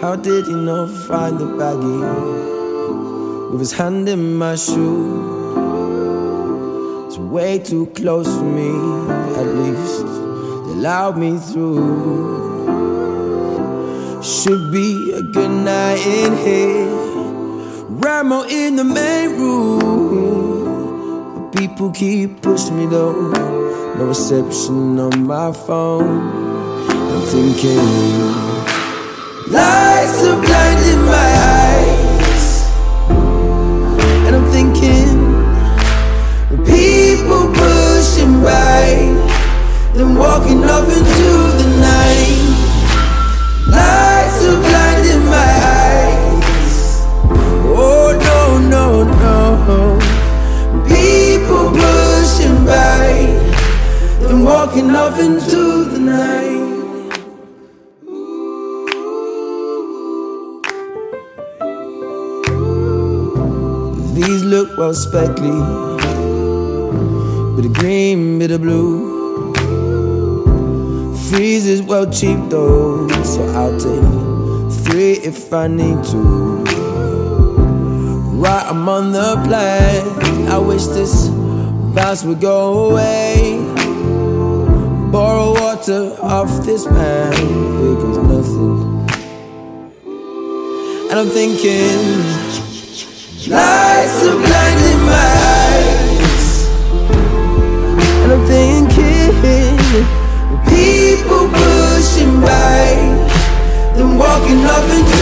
How did he not find the baggie with his hand in my shoe? It's way too close for me, at least they allowed me through. Should be a good night in here, Ramo in the main room, but people keep pushing me though. No reception on my phone. I'm thinking lights are blinding my eyes, and I'm thinking people pushing by, then walking up into the night. Lights are blinding my eyes. Oh no, no, no. People pushing by, then walking up into the night. These look well speckly, bit of green, bit of blue. Fees is well cheap though, so I'll take 3 if I need to. Right, I'm on the plane. I wish this bounce would go away. Borrow water off this man, here goes nothing. And I'm thinking lights are blinding my eyes, and I'm thinking people pushing by, then walking up into